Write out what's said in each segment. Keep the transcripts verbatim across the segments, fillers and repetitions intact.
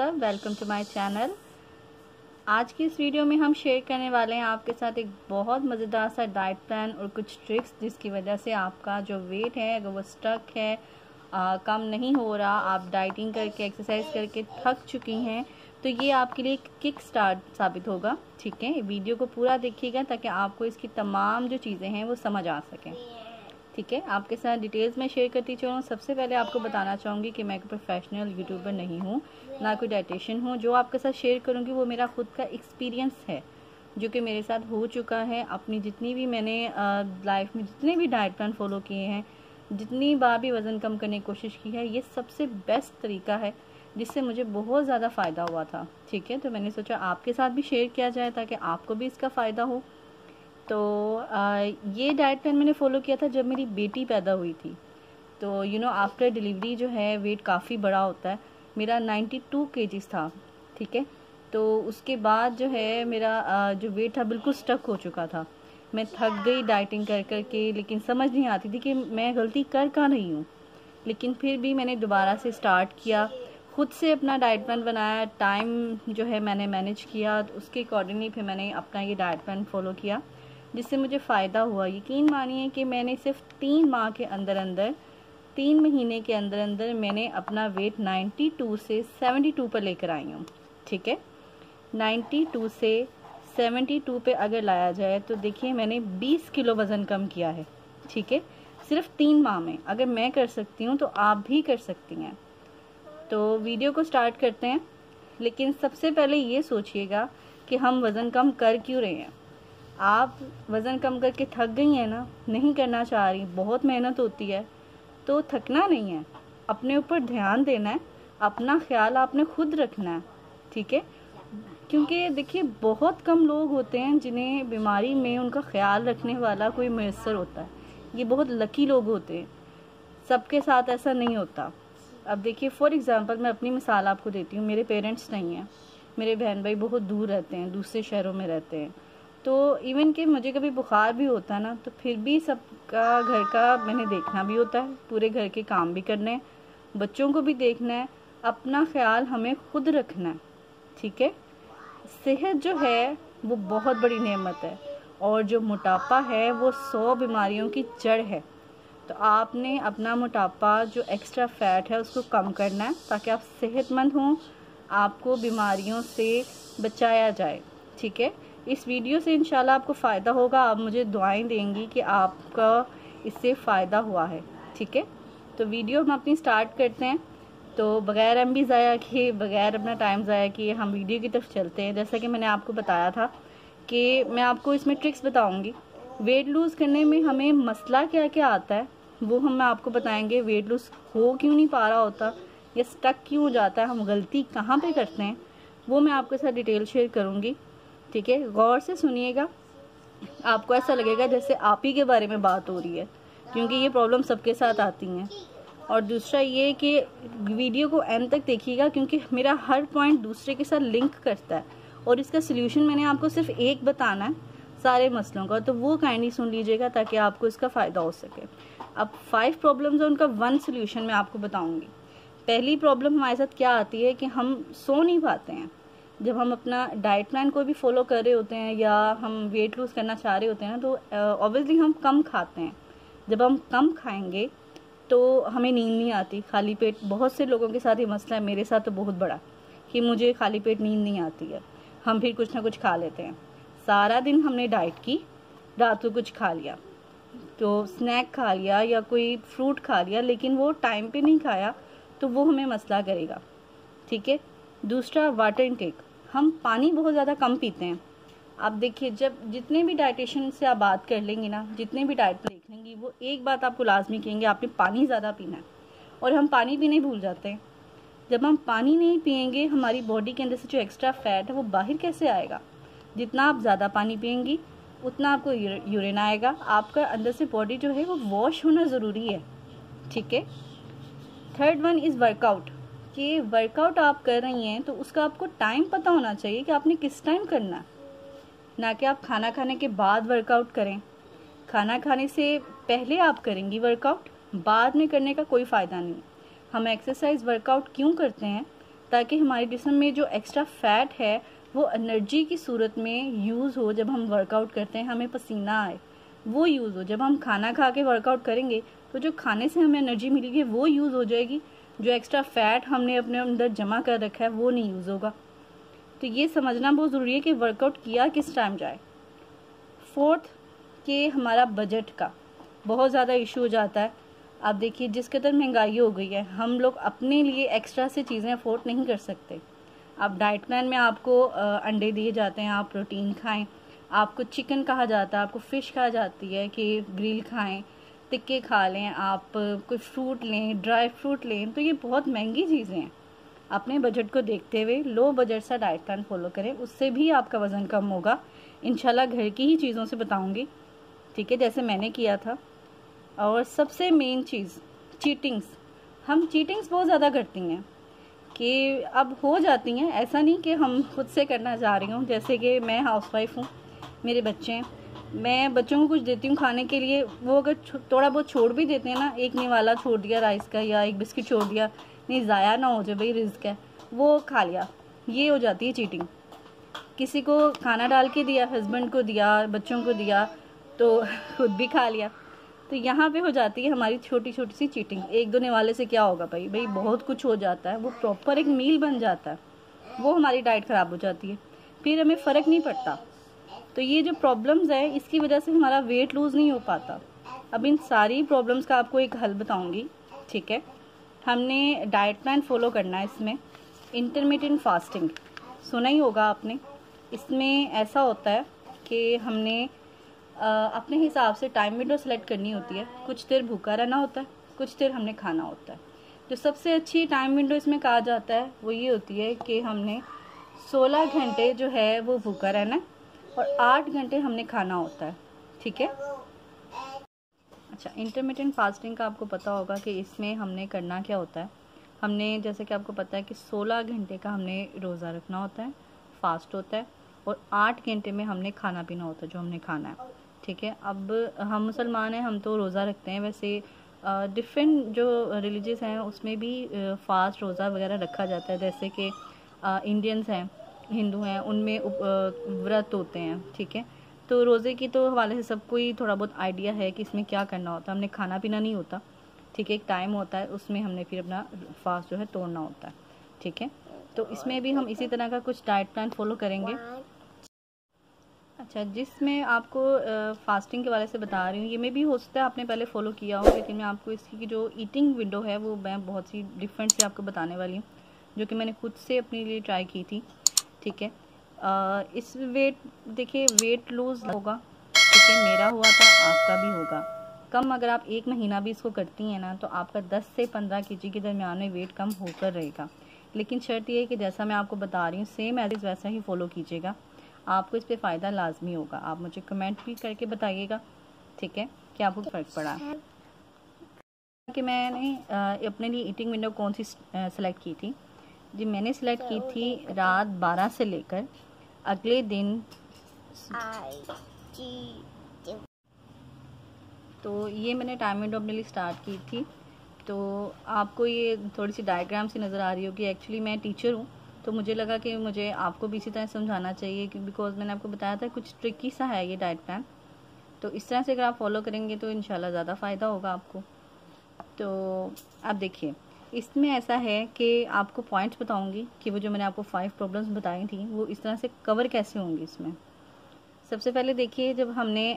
सब, welcome to my channel. आज की इस वीडियो में हम शेयर करने वाले हैं आपके साथ एक बहुत मज़ेदार सा डाइट प्लान और कुछ ट्रिक्स, जिसकी वजह से आपका जो वेट है अगर वो स्टक है, आ, कम नहीं हो रहा, आप डाइटिंग करके एक्सरसाइज करके थक चुकी हैं, तो ये आपके लिए किक स्टार्ट साबित होगा। ठीक है, वीडियो को पूरा देखिएगा ताकि आपको इसकी तमाम जो चीज़ें हैं वो समझ आ सकें। ठीक है, आपके साथ डिटेल्स में शेयर करती चलूँ। सबसे पहले आपको बताना चाहूँगी कि मैं एक प्रोफेशनल यूट्यूबर नहीं हूँ, ना कोई डाइटिशियन हूँ। जो आपके साथ शेयर करूँगी वो मेरा ख़ुद का एक्सपीरियंस है जो कि मेरे साथ हो चुका है। अपनी जितनी भी मैंने लाइफ में जितने भी डाइट प्लान फॉलो किए हैं, जितनी बार भी वज़न कम करने की कोशिश की है, ये सबसे बेस्ट तरीका है जिससे मुझे बहुत ज़्यादा फ़ायदा हुआ था। ठीक है, तो मैंने सोचा आपके साथ भी शेयर किया जाए ताकि आपको भी इसका फ़ायदा हो। तो आ, ये डाइट प्लान मैंने फ़ॉलो किया था जब मेरी बेटी पैदा हुई थी। तो यू नो आफ्टर डिलीवरी जो है वेट काफ़ी बड़ा होता है। मेरा बानवे केजीस था। ठीक है, तो उसके बाद जो है मेरा आ, जो वेट था बिल्कुल स्टक हो चुका था। मैं थक गई डाइटिंग कर कर के, लेकिन समझ नहीं आती थी कि मैं गलती कर कहाँ रही हूँ। लेकिन फिर भी मैंने दोबारा से स्टार्ट किया, खुद से अपना डाइट प्लान बनाया, टाइम जो है मैंने मैनेज किया, तो उसके अकॉर्डिंगली फिर मैंने अपना ये डाइट प्लान फॉलो किया जिससे मुझे फ़ायदा हुआ। यकीन मानिए कि मैंने सिर्फ तीन माह के अंदर अंदर तीन महीने के अंदर अंदर मैंने अपना वेट बानवे से बहत्तर पर लेकर आई हूँ। ठीक है, बानवे से बहत्तर पे अगर लाया जाए तो देखिए मैंने बीस किलो वज़न कम किया है। ठीक है, सिर्फ तीन माह में। अगर मैं कर सकती हूँ तो आप भी कर सकती हैं। तो वीडियो को स्टार्ट करते हैं, लेकिन सबसे पहले ये सोचिएगा कि हम वज़न कम कर क्यों रहे हैं। आप वज़न कम करके थक गई हैं ना, नहीं करना चाह रही, बहुत मेहनत होती है, तो थकना नहीं है, अपने ऊपर ध्यान देना है, अपना ख्याल आपने खुद रखना है। ठीक है, क्योंकि देखिए बहुत कम लोग होते हैं जिन्हें बीमारी में उनका ख्याल रखने वाला कोई मैसर होता है। ये बहुत लकी लोग होते हैं, सबके साथ ऐसा नहीं होता। अब देखिए फॉर एग्ज़ाम्पल मैं अपनी मिसाल आपको देती हूँ। मेरे पेरेंट्स नहीं हैं, मेरे बहन भाई बहुत दूर रहते हैं, दूसरे शहरों में रहते हैं। तो इवन कि मुझे कभी बुखार भी होता है ना, तो फिर भी सबका घर का मैंने देखना भी होता है, पूरे घर के काम भी करने हैं, बच्चों को भी देखना है, अपना ख्याल हमें खुद रखना है। ठीक है, सेहत जो है वो बहुत बड़ी नेमत है, और जो मोटापा है वो सौ बीमारियों की जड़ है। तो आपने अपना मोटापा जो एक्स्ट्रा फैट है उसको कम करना है ताकि आप सेहतमंद हों, आपको बीमारियों से बचाया जाए। ठीक है, इस वीडियो से इंशाल्लाह आपको फ़ायदा होगा। आप मुझे दुआएं देंगी कि आपका इससे फ़ायदा हुआ है। ठीक है, तो वीडियो हम अपनी स्टार्ट करते हैं। तो बग़ैर एम बी ज़ाया किए, बग़ैर अपना टाइम ज़ाया किए हम वीडियो की तरफ चलते हैं। जैसा कि मैंने आपको बताया था कि मैं आपको इसमें ट्रिक्स बताऊंगी। वेट लूज़ करने में हमें मसला क्या क्या आता है वो हम आपको बताएँगे। वेट लूज़ हो क्यों नहीं पा रहा होता या स्टक क्यों हो जाता है, हम गलती कहाँ पर करते हैं, वो मैं आपके साथ डिटेल शेयर करूँगी। ठीक है, गौर से सुनिएगा, आपको ऐसा लगेगा जैसे आप ही के बारे में बात हो रही है, क्योंकि ये प्रॉब्लम सबके साथ आती हैं। और दूसरा ये कि वीडियो को एंड तक देखिएगा, क्योंकि मेरा हर पॉइंट दूसरे के साथ लिंक करता है और इसका सल्यूशन मैंने आपको सिर्फ एक बताना है सारे मसलों का, तो वो काइंडली सुन लीजिएगा ताकि आपको इसका फ़ायदा हो सके। अब फाइव प्रॉब्लम्स हैं, उनका वन सल्यूशन मैं आपको बताऊँगी। पहली प्रॉब्लम हमारे साथ क्या आती है कि हम सो नहीं पाते हैं। जब हम अपना डाइट प्लान कोई भी फॉलो कर रहे होते हैं या हम वेट लूज़ करना चाह रहे होते हैं ना, तो ऑब्वियसली uh, हम कम खाते हैं। जब हम कम खाएंगे तो हमें नींद नहीं आती, खाली पेट। बहुत से लोगों के साथ ये मसला है, मेरे साथ तो बहुत बड़ा, कि मुझे खाली पेट नींद नहीं आती है। हम फिर कुछ ना कुछ खा लेते हैं, सारा दिन हमने डाइट की, रात को कुछ खा लिया, तो स्नैक खा लिया या कोई फ्रूट खा लिया, लेकिन वो टाइम पर नहीं खाया, तो वो हमें मसला करेगा। ठीक है, दूसरा वाटर इनटेक। हम पानी बहुत ज़्यादा कम पीते हैं। आप देखिए जब जितने भी डाइटिशियन से आप बात कर लेंगी ना, जितने भी डाइट देख लेंगी, वो एक बात आपको लाजमी कहेंगे, आपने पानी ज़्यादा पीना है। और हम पानी भी नहीं भूल जाते हैं। जब हम पानी नहीं पियेंगे हमारी बॉडी के अंदर से जो एक्स्ट्रा फैट है वो बाहर कैसे आएगा। जितना आप ज़्यादा पानी पियेंगी उतना आपको यूरिन आएगा, आपका अंदर से बॉडी जो है वो वॉश होना ज़रूरी है। ठीक है, थर्ड वन इज़ वर्कआउट। कि वर्कआउट आप कर रही हैं तो उसका आपको टाइम पता होना चाहिए कि आपने किस टाइम करना है, ना कि आप खाना खाने के बाद वर्कआउट करें। खाना खाने से पहले आप करेंगी वर्कआउट, बाद में करने का कोई फ़ायदा नहीं। हम एक्सरसाइज वर्कआउट क्यों करते हैं, ताकि हमारे जिस्म में जो एक्स्ट्रा फैट है वो एनर्जी की सूरत में यूज़ हो। जब हम वर्कआउट करते हैं हमें पसीना आए, वो यूज़ हो। जब हम खाना खा के वर्कआउट करेंगे तो जो खाने से हमें एनर्जी मिलेगी वो यूज़ हो जाएगी, जो एक्स्ट्रा फैट हमने अपने अंदर जमा कर रखा है वो नहीं यूज़ होगा। तो ये समझना बहुत ज़रूरी है कि वर्कआउट किया किस टाइम जाए। फोर्थ के हमारा बजट का बहुत ज़्यादा इशू हो जाता है। आप देखिए जिस कदर महंगाई हो गई है हम लोग अपने लिए एक्स्ट्रा से चीज़ें अफोर्ड नहीं कर सकते। आप डाइट प्लान में आपको अंडे दिए जाते हैं, आप प्रोटीन खाएं, आपको चिकन कहा जाता है, आपको फ़िश कहा जाती है कि ग्रिल खाएं, टिक्के खा लें, आप कोई फ्रूट लें, ड्राई फ्रूट लें। तो ये बहुत महंगी चीज़ें हैं। अपने बजट को देखते हुए लो बजट सा डाइट प्लान फॉलो करें, उससे भी आपका वज़न कम होगा। इंशाल्लाह घर की ही चीज़ों से बताऊंगी, ठीक है, जैसे मैंने किया था। और सबसे मेन चीज़ चीटिंग्स, हम चीटिंग्स बहुत ज़्यादा करती हैं कि अब हो जाती हैं, ऐसा नहीं कि हम खुद से करना चाह रही हूँ। जैसे कि मैं हाउसवाइफ हूँ, मेरे बच्चे हैं, मैं बच्चों को कुछ देती हूँ खाने के लिए, वो अगर थोड़ा बहुत छोड़ भी देते हैं ना, एक निवाला छोड़ दिया राइस का या एक बिस्किट छोड़ दिया, नहीं ज़ाया ना हो जाए भाई रिस्क है, वो खा लिया, ये हो जाती है चीटिंग। किसी को खाना डाल के दिया, हस्बैंड को दिया, बच्चों को दिया, तो खुद भी खा लिया। तो यहाँ पे हो जाती है हमारी छोटी छोटी सी चीटिंग। एक दो निवाले से क्या होगा भाई भाई बहुत कुछ हो जाता है, वो प्रॉपर एक मील बन जाता है, वो हमारी डाइट ख़राब हो जाती है, फिर हमें फ़र्क नहीं पड़ता। तो ये जो प्रॉब्लम्स हैं इसकी वजह से हमारा वेट लूज़ नहीं हो पाता। अब इन सारी प्रॉब्लम्स का आपको एक हल बताऊँगी, ठीक है। हमने डाइट प्लान फॉलो करना है। इसमें इंटरमिटेंट फास्टिंग सुना ही होगा आपने। इसमें ऐसा होता है कि हमने अपने हिसाब से टाइम विंडो सेलेक्ट करनी होती है। कुछ देर भूखा रहना होता है, कुछ देर हमने खाना होता है। जो सबसे अच्छी टाइम विंडो इसमें कहा जाता है वो ये होती है कि हमने सोलह घंटे जो है वो भूखा रहना है और आठ घंटे हमने खाना होता है, ठीक है। अच्छा, इंटरमिटेंट फास्टिंग का आपको पता होगा कि इसमें हमने करना क्या होता है। हमने जैसे कि आपको पता है कि सोलह घंटे का हमने रोज़ा रखना होता है, फास्ट होता है, और आठ घंटे में हमने खाना पीना होता है जो हमने खाना है, ठीक है। अब हम मुसलमान हैं, हम तो रोज़ा रखते हैं, वैसे डिफरेंट जो रिलीजियस हैं उसमें भी फास्ट रोज़ा वगैरह रखा जाता है। जैसे कि इंडियंस हैं, हिंदू हैं, उनमें व्रत होते हैं, ठीक है। तो रोज़े की तो हवाले से सबको ही थोड़ा बहुत आइडिया है कि इसमें क्या करना होता है। हमने खाना पीना नहीं होता, ठीक है, एक टाइम होता है उसमें हमने फिर अपना फास्ट जो है तोड़ना होता है, ठीक है। तो इसमें भी हम इसी तरह का कुछ डाइट प्लान फॉलो करेंगे। अच्छा, जिसमें आपको फास्टिंग के वाले से बता रही हूँ, ये में भी हो सकता है आपने पहले फॉलो किया हो, लेकिन मैं आपको इसकी जो ईटिंग विंडो है वो मैं बहुत सी डिफरेंट से आपको बताने वाली हूँ, जो कि मैंने खुद से अपने लिए ट्राई की थी, ठीक है। आ, इस वेट देखिए वेट लूज़ होगा, ठीक है, मेरा हुआ था, आपका भी होगा। कम अगर आप एक महीना भी इसको करती हैं ना तो आपका दस से पंद्रह केजी के दरमियान में वेट कम होकर रहेगा। लेकिन शर्त ये है कि जैसा मैं आपको बता रही हूँ सेम एज इज़ वैसा ही फॉलो कीजिएगा, आपको इस पे फ़ायदा लाजमी होगा। आप मुझे कमेंट भी करके बताइएगा, ठीक है, कि आपको फ़र्क पड़ा कि मैंने अपने लिए ईटिंग विंडो कौन सी सेलेक्ट की थी। जी, मैंने सेलेक्ट की थी रात बारह से लेकर अगले दिन। तो ये मैंने टाइम विंडो अपने लिए स्टार्ट की थी। तो आपको ये थोड़ी सी डायग्राम सी नज़र आ रही होगी, एक्चुअली मैं टीचर हूँ तो मुझे लगा कि मुझे आपको भी इसी तरह समझाना चाहिए, बिकॉज मैंने आपको बताया था कुछ ट्रिकी सा है ये डाइट प्लान। तो इस तरह से अगर आप फॉलो करेंगे तो इंशाल्लाह ज़्यादा फ़ायदा होगा आपको। तो आप देखिए इसमें ऐसा है कि आपको पॉइंट्स बताऊंगी कि वो जो मैंने आपको फाइव प्रॉब्लम्स बताई थी वो इस तरह से कवर कैसे होंगी। इसमें सबसे पहले देखिए, जब हमने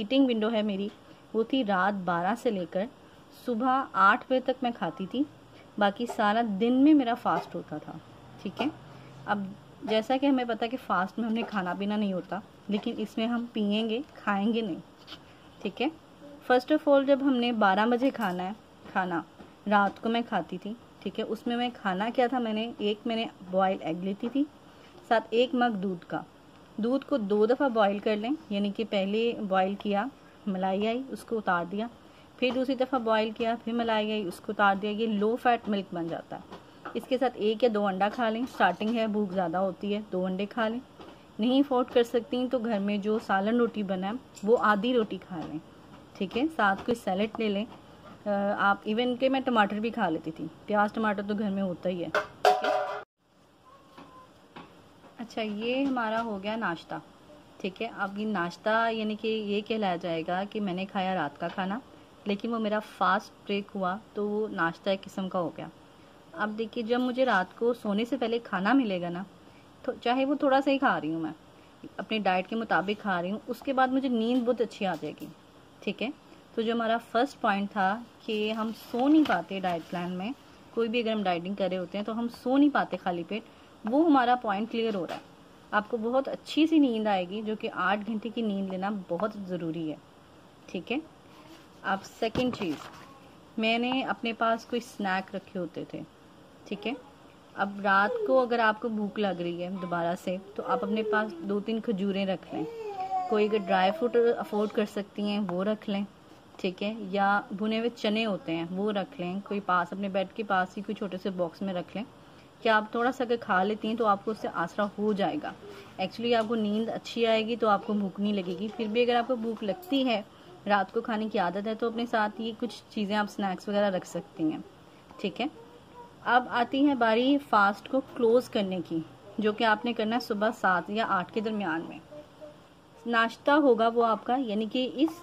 ईटिंग विंडो है मेरी वो थी रात बारह से लेकर सुबह आठ बजे तक मैं खाती थी, बाकी सारा दिन में मेरा फास्ट होता था, ठीक है। अब जैसा कि हमें पता है कि फ़ास्ट में हमने खाना पीना नहीं होता, लेकिन इसमें हम पियेंगे खाएँगे नहीं, ठीक है। फ़र्स्ट ऑफ ऑल जब हमने बारह बजे खाना है, खाना रात को मैं खाती थी, ठीक है, उसमें मैं खाना क्या था, मैंने एक मैंने बॉयल एग लेती थी साथ एक मग दूध का। दूध को दो दफ़ा बॉयल कर लें, यानी कि पहले बॉयल किया, मलाई आई, उसको उतार दिया, फिर दूसरी दफ़ा बॉयल किया, फिर मलाई आई, उसको उतार दिया, ये लो फैट मिल्क बन जाता है। इसके साथ एक या दो अंडा खा लें, स्टार्टिंग है भूख ज़्यादा होती है, दो अंडे खा लें। नहीं अफोर्ड कर सकती तो घर में जो सालन रोटी बनाए वो आधी रोटी खा लें, ठीक है, साथ कोई सैलेड ले लें आप। इवन के मैं टमाटर भी खा लेती थी, प्याज टमाटर तो घर में होता ही है, ठीक है। अच्छा ये हमारा हो गया नाश्ता, ठीक है। अब ये नाश्ता यानी कि ये कहलाया जाएगा कि मैंने खाया रात का खाना, लेकिन वो मेरा फास्ट ब्रेक हुआ तो वो नाश्ता एक किस्म का हो गया। अब देखिए जब मुझे रात को सोने से पहले खाना मिलेगा ना, तो चाहे वो थोड़ा सा ही खा रही हूँ, मैं अपनी डाइट के मुताबिक खा रही हूँ, उसके बाद मुझे नींद बहुत अच्छी आ जाएगी, ठीक है। तो जो हमारा फर्स्ट पॉइंट था कि हम सो नहीं पाते डाइट प्लान में, कोई भी अगर हम डाइटिंग कर रहे होते हैं तो हम सो नहीं पाते खाली पेट, वो हमारा पॉइंट क्लियर हो रहा है। आपको बहुत अच्छी सी नींद आएगी, जो कि आठ घंटे की नींद लेना बहुत ज़रूरी है, ठीक है। अब सेकंड चीज़, मैंने अपने पास कोई स्नैक रखे होते थे, ठीक है। अब रात को अगर आपको भूख लग रही है दोबारा से, तो आप अपने पास दो तीन खजूरें रख लें, कोई अगर ड्राई फ्रूट अफोर्ड कर सकती हैं वो रख लें, ठीक है, या भुने हुए चने होते हैं वो रख लें, कोई पास अपने बेड के पास ही कोई छोटे से बॉक्स में रख लें, कि आप थोड़ा सा अगर खा लेती हैं तो आपको उससे आसरा हो जाएगा। एक्चुअली आपको नींद अच्छी आएगी तो आपको भूख नहीं लगेगी। फिर भी अगर आपको भूख लगती है, रात को खाने की आदत है, तो अपने साथ ये कुछ चीज़ें आप स्नैक्स वगैरह रख सकती हैं, ठीक है। अब आती है बारी फास्ट को क्लोज़ करने की, जो कि आपने करना है सुबह सात या आठ के दरमियान में। नाश्ता होगा वो आपका, यानी कि इस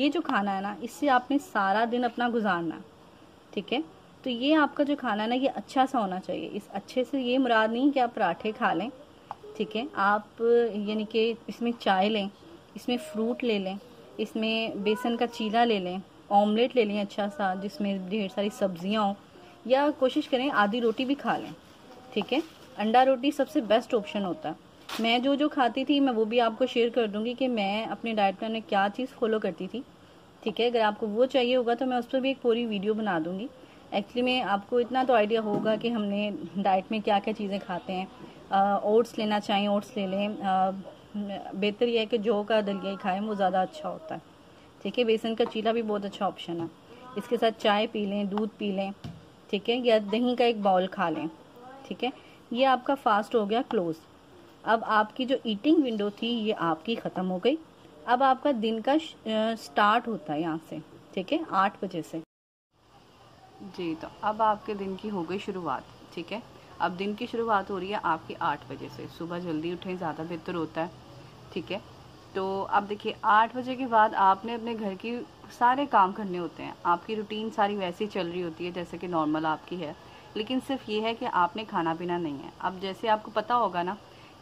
ये जो खाना है ना, इससे आपने सारा दिन अपना गुजारना, ठीक है। तो ये आपका जो खाना है ना, ये अच्छा सा होना चाहिए। इस अच्छे से ये मुराद नहीं कि आप पराठे खा लें, ठीक है। आप यानी कि इसमें चाय लें, इसमें फ्रूट ले लें, इसमें बेसन का चीला ले लें, ऑमलेट ले लें अच्छा सा, जिसमें ढेर सारी सब्जियां हो, या कोशिश करें आधी रोटी भी खा लें, ठीक है। अंडा रोटी सबसे बेस्ट ऑप्शन होता है। मैं जो जो खाती थी मैं वो भी आपको शेयर कर दूंगी कि मैं अपने डाइट प्लान में क्या चीज़ फॉलो करती थी, ठीक है। अगर आपको वो चाहिए होगा तो मैं उस पर भी एक पूरी वीडियो बना दूंगी। एक्चुअली में आपको इतना तो आइडिया होगा कि हमने डाइट में क्या क्या चीज़ें खाते हैं। ओट्स लेना चाहिए, ओट्स ले लें, बेहतर यह है कि जौ का दलिया ही खाएँ, वो ज़्यादा अच्छा होता है, ठीक है। बेसन का चीला भी बहुत अच्छा ऑप्शन है, इसके साथ चाय पी लें, दूध पी लें, ठीक है, या दही का एक बाउल खा लें, ठीक है। ये आपका फास्ट हो गया क्लोज़। अब आपकी जो ईटिंग विंडो थी ये आपकी ख़त्म हो गई। अब आपका दिन का स्टार्ट होता है यहाँ से, ठीक है, आठ बजे से जी। तो अब आपके दिन की हो गई शुरुआत, ठीक है। अब दिन की शुरुआत हो रही है आपकी आठ बजे से। सुबह जल्दी उठें, ज़्यादा बेहतर होता है, ठीक है। तो अब देखिए आठ बजे के बाद आपने अपने घर की सारे काम करने होते हैं। आपकी रूटीन सारी वैसी चल रही होती है जैसे कि नॉर्मल आपकी है, लेकिन सिर्फ ये है कि आपने खाना पीना नहीं है। अब जैसे आपको पता होगा ना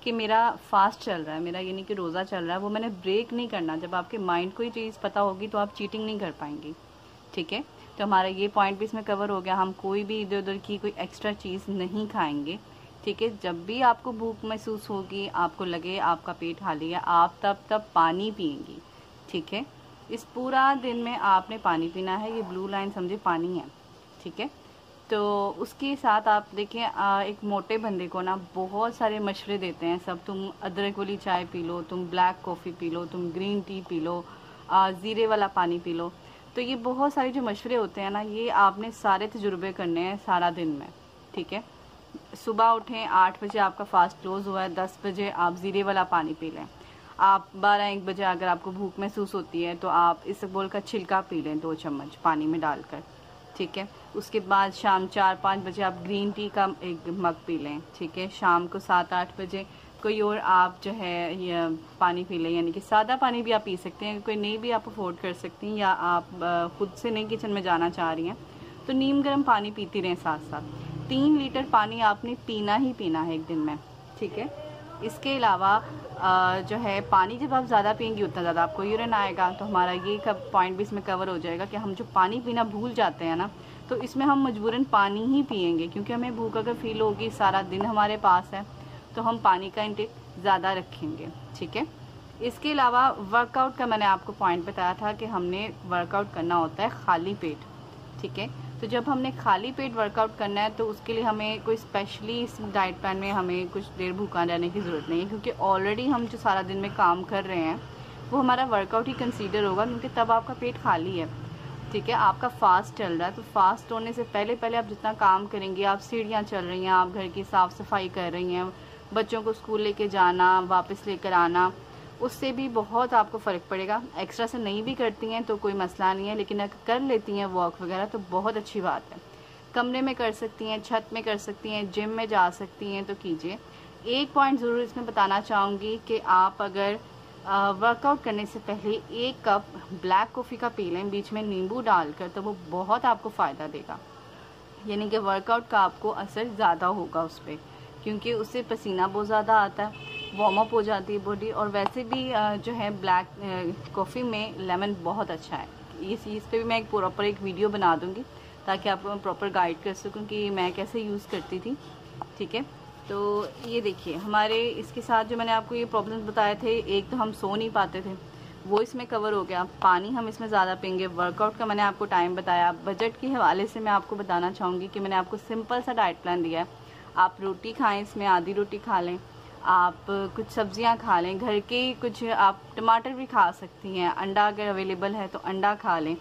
कि मेरा फास्ट चल रहा है, मेरा यानी कि रोज़ा चल रहा है, वो मैंने ब्रेक नहीं करना। जब आपके माइंड को ये चीज़ पता होगी तो आप चीटिंग नहीं कर पाएंगी, ठीक है। तो हमारा ये पॉइंट भी इसमें कवर हो गया। हम कोई भी इधर उधर की कोई एक्स्ट्रा चीज़ नहीं खाएंगे, ठीक है। जब भी आपको भूख महसूस होगी, आपको लगे आपका पेट खाली है, आप तब तब पानी पिएंगी, ठीक है। इस पूरा दिन में आपने पानी पीना है, ये ब्लू लाइन समझे पानी है, ठीक है। तो उसके साथ आप देखें, एक मोटे बंदे को ना बहुत सारे मशवरे देते हैं सब, तुम अदरक वाली चाय पी लो, तुम ब्लैक कॉफ़ी पी लो, तुम ग्रीन टी पी लो, ज़ीरे वाला पानी पी लो। तो ये बहुत सारे जो मशवरे होते हैं ना, ये आपने सारे तजुर्बे करने हैं सारा दिन में, ठीक है। सुबह उठें, आठ बजे आपका फास्ट क्लोज़ हुआ है, दस बजे आप ज़ीरे वाला पानी पी लें, आप बारह एक बजे अगर आपको भूख महसूस होती है तो आप इसबगोल का छिलका पी लें, दो चम्मच पानी में डालकर, ठीक है। उसके बाद शाम चार पाँच बजे आप ग्रीन टी का एक मग पी लें, ठीक है। शाम को सात आठ बजे कोई और आप जो है ये पानी पी लें, यानी कि सादा पानी भी आप पी सकते हैं, कोई नहीं भी आप अफोर्ड कर सकती हैं, या आप ख़ुद से नहीं किचन में जाना चाह रही हैं तो नीम गर्म पानी पीती रहें साथ साथ। तीन लीटर पानी आपने पीना ही पीना है एक दिन में, ठीक है। इसके अलावा जो है पानी जब आप ज़्यादा पियेंगी उतना ज़्यादा आपको यूरिन आएगा। तो हमारा ये कब पॉइंट भी इसमें कवर हो जाएगा कि हम जो पानी पीना भूल जाते हैं ना, तो इसमें हम मजबूरन पानी ही पियेंगे, क्योंकि हमें भूख अगर फील होगी, सारा दिन हमारे पास है, तो हम पानी का इंटेक ज़्यादा रखेंगे, ठीक है। इसके अलावा वर्कआउट का मैंने आपको पॉइंट बताया था कि हमने वर्कआउट करना होता है खाली पेट, ठीक है। तो जब हमने खाली पेट वर्कआउट करना है तो उसके लिए हमें कोई स्पेशली इस डाइट प्लान में हमें कुछ देर भूखा रहने की ज़रूरत नहीं है, क्योंकि ऑलरेडी हम जो सारा दिन में काम कर रहे हैं वो हमारा वर्कआउट ही कंसीडर होगा, क्योंकि तब आपका पेट खाली है, ठीक है। आपका फास्ट चल रहा है, तो फास्ट होने से पहले पहले आप जितना काम करेंगे, आप सीढ़ियाँ चल रही हैं, आप घर की साफ़ सफाई कर रही हैं, बच्चों को स्कूल लेके जाना, वापस लेकर आना, उससे भी बहुत आपको फ़र्क पड़ेगा। एक्स्ट्रा से नहीं भी करती हैं तो कोई मसला नहीं है, लेकिन अगर कर लेती हैं वॉक वगैरह तो बहुत अच्छी बात है। कमरे में कर सकती हैं, छत में कर सकती हैं, जिम में जा सकती हैं तो कीजिए, एक पॉइंट ज़रूर इसमें बताना चाहूँगी कि आप अगर वर्कआउट करने से पहले एक कप ब्लैक कॉफ़ी का पी लें बीच में नींबू डालकर, तो वो बहुत आपको फ़ायदा देगा, यानी कि वर्कआउट का आपको असर ज़्यादा होगा उस पर, क्योंकि उससे पसीना बहुत ज़्यादा आता है, वार्म अप हो जाती है बॉडी, और वैसे भी जो है ब्लैक कॉफ़ी में लेमन बहुत अच्छा है। इस चीज़ पे भी मैं एक प्रॉपर एक वीडियो बना दूँगी ताकि आपको मैं प्रॉपर गाइड कर सकूँ कि मैं कैसे यूज़ करती थी। ठीक है, तो ये देखिए हमारे इसके साथ जो मैंने आपको ये प्रॉब्लम्स बताए थे, एक तो हम सो नहीं पाते थे वो इसमें कवर हो गया, पानी हम इसमें ज़्यादा पीएंगे, वर्कआउट का मैंने आपको टाइम बताया। बजट के हवाले से मैं आपको बताना चाहूँगी कि मैंने आपको सिंपल सा डाइट प्लान दिया है, आप रोटी खाएँ, इसमें आधी रोटी खा लें, आप कुछ सब्जियां खा लें, घर के कुछ आप टमाटर भी खा सकती हैं, अंडा अगर अवेलेबल है तो अंडा खा लें।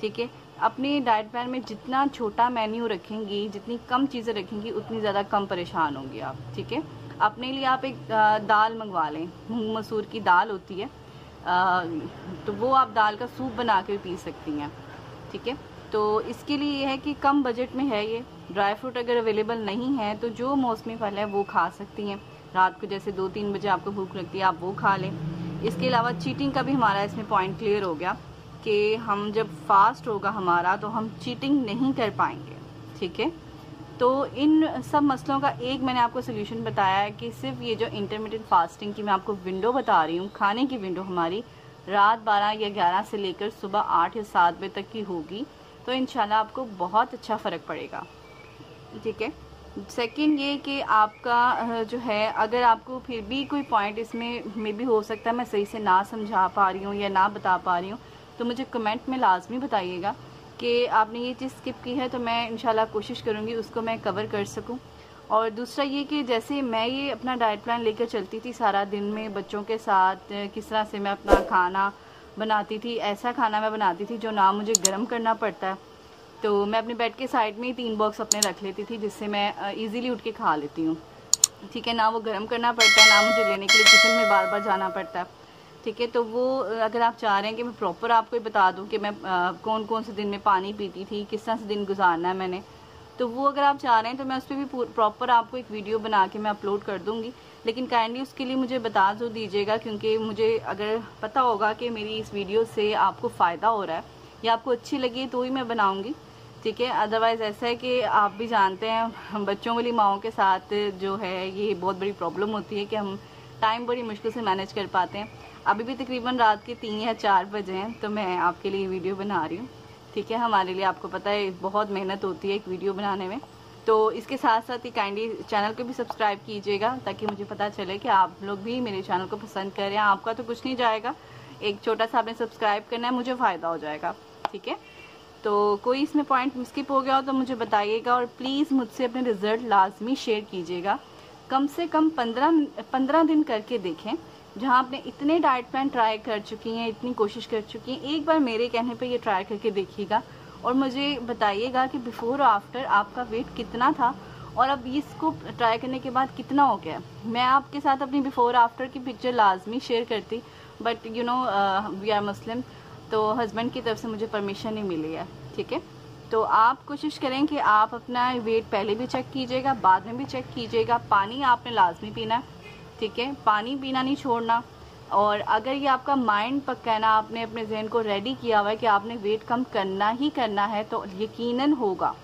ठीक है, अपने डाइट प्लान में जितना छोटा मेन्यू रखेंगी, जितनी कम चीज़ें रखेंगी, उतनी ज़्यादा कम परेशान होंगी आप। ठीक है, अपने लिए आप एक दाल मंगवा लें, मूंग मसूर की दाल होती है, तो वो आप दाल का सूप बना के पी सकती हैं। ठीक है, तो इसके लिए ये है कि कम बजट में है ये। ड्राई फ्रूट अगर अवेलेबल नहीं है तो जो मौसमी फल है वो खा सकती हैं, रात को जैसे दो तीन बजे आपको भूख लगती है आप वो खा लें। इसके अलावा चीटिंग का भी हमारा इसमें पॉइंट क्लियर हो गया कि हम जब फास्ट होगा हमारा तो हम चीटिंग नहीं कर पाएंगे। ठीक है, तो इन सब मसलों का एक मैंने आपको सोल्यूशन बताया है कि सिर्फ ये जो इंटरमिटेंट फास्टिंग की मैं आपको विंडो बता रही हूँ, खाने की विंडो हमारी रात बारह या ग्यारह से लेकर सुबह आठ या सात बजे तक की होगी, तो इंशाल्लाह आपको बहुत अच्छा फ़र्क पड़ेगा। ठीक है, सेकंड ये कि आपका जो है अगर आपको फिर भी कोई पॉइंट इसमें मे भी हो सकता है मैं सही से ना समझा पा रही हूँ या ना बता पा रही हूँ, तो मुझे कमेंट में लाजमी बताइएगा कि आपने ये चीज़ स्किप की है, तो मैं इंशाल्लाह कोशिश करूँगी उसको मैं कवर कर सकूँ। और दूसरा ये कि जैसे मैं ये अपना डाइट प्लान लेकर चलती थी सारा दिन में बच्चों के साथ, किस तरह से मैं अपना खाना बनाती थी, ऐसा खाना मैं बनाती थी जो ना मुझे गर्म करना पड़ता है, तो मैं अपने बेड के साइड में ही तीन बॉक्स अपने रख लेती थी जिससे मैं इजीली उठ के खा लेती हूँ। ठीक है, ना वो गर्म करना पड़ता है, ना मुझे लेने के लिए किचन में बार बार जाना पड़ता है। ठीक है, तो वो अगर आप चाह रहे हैं कि मैं प्रॉपर आपको बता दूँ कि मैं आ, कौन कौन से दिन में पानी पीती थी, किस तरह से दिन गुजारना है मैंने, तो वो अगर आप चाह रहे हैं तो मैं उस पर भी प्रॉपर आपको एक वीडियो बना के मैं अपलोड कर दूँगी, लेकिन काइंडली उसके लिए मुझे बता जो दीजिएगा, क्योंकि मुझे अगर पता होगा कि मेरी इस वीडियो से आपको फ़ायदा हो रहा है या आपको अच्छी लगी तो ही मैं बनाऊँगी। ठीक है, अदरवाइज़ ऐसा है कि आप भी जानते हैं हम बच्चों वाली माओं के साथ जो है ये बहुत बड़ी प्रॉब्लम होती है कि हम टाइम बड़ी मुश्किल से मैनेज कर पाते हैं। अभी भी तकरीबन रात के तीन या चार बजे हैं तो मैं आपके लिए वीडियो बना रही हूँ। ठीक है, हमारे लिए आपको पता है बहुत मेहनत होती है एक वीडियो बनाने में, तो इसके साथ साथ ही काइंडली चैनल को भी सब्सक्राइब कीजिएगा ताकि मुझे पता चले कि आप लोग भी मेरे चैनल को पसंद करें। आपका तो कुछ नहीं जाएगा, एक छोटा सा आपने सब्सक्राइब करना है, मुझे फ़ायदा हो जाएगा। ठीक है, तो कोई इसमें पॉइंट स्किप हो गया हो तो मुझे बताइएगा, और प्लीज़ मुझसे अपने रिज़ल्ट लाजमी शेयर कीजिएगा। कम से कम पंद्रह पंद्रह दिन करके देखें, जहां आपने इतने डाइट प्लान ट्राई कर चुकी हैं, इतनी कोशिश कर चुकी हैं, एक बार मेरे कहने पे ये ट्राई करके देखिएगा और मुझे बताइएगा कि बिफ़ोर और आफ्टर आपका वेट कितना था और अब इसको ट्राई करने के बाद कितना हो गया। मैं आपके साथ अपनी बिफ़ोर आफ्टर की पिक्चर लाजमी शेयर करती, but you know we are Muslim, तो हस्बैंड की तरफ से मुझे परमिशन नहीं मिली है। ठीक है, तो आप कोशिश करें कि आप अपना वेट पहले भी चेक कीजिएगा, बाद में भी चेक कीजिएगा। पानी आपने लाजमी पीना है, ठीक है, पानी पीना नहीं छोड़ना। और अगर ये आपका माइंड पक्का है ना, आपने अपने जहन को रेडी किया हुआ है कि आपने वेट कम करना ही करना है, तो यकीनन होगा।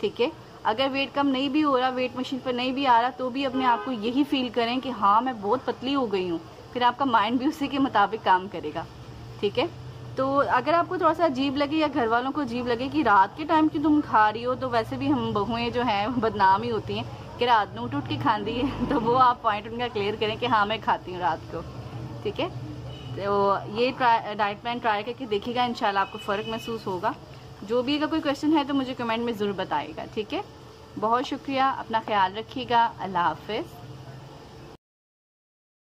ठीक है, अगर वेट कम नहीं भी हो रहा, वेट मशीन पर नहीं भी आ रहा, तो भी अपने आप को यही फील करें कि हाँ मैं बहुत पतली हो गई हूँ, फिर आपका माइंड भी उसी के मुताबिक काम करेगा। ठीक है, तो अगर आपको थोड़ा सा अजीब लगे या घर वालों को अजीब लगे कि रात के टाइम की तुम खा रही हो, तो वैसे भी हम बहुएं जो हैं बदनाम ही होती हैं कि रात में उठ उठ के खाती है, तो वो आप पॉइंट उनका क्लियर करें कि हाँ मैं खाती हूँ रात को। ठीक है, तो ये डाइट प्लान ट्राई करके देखिएगा, इंशाल्लाह आपको फ़र्क महसूस होगा। जो भी अगर कोई क्वेश्चन है तो मुझे कमेंट में ज़रूर बताइएगा। ठीक है, बहुत शुक्रिया, अपना ख्याल रखिएगा, अल्लाह हाफिज़।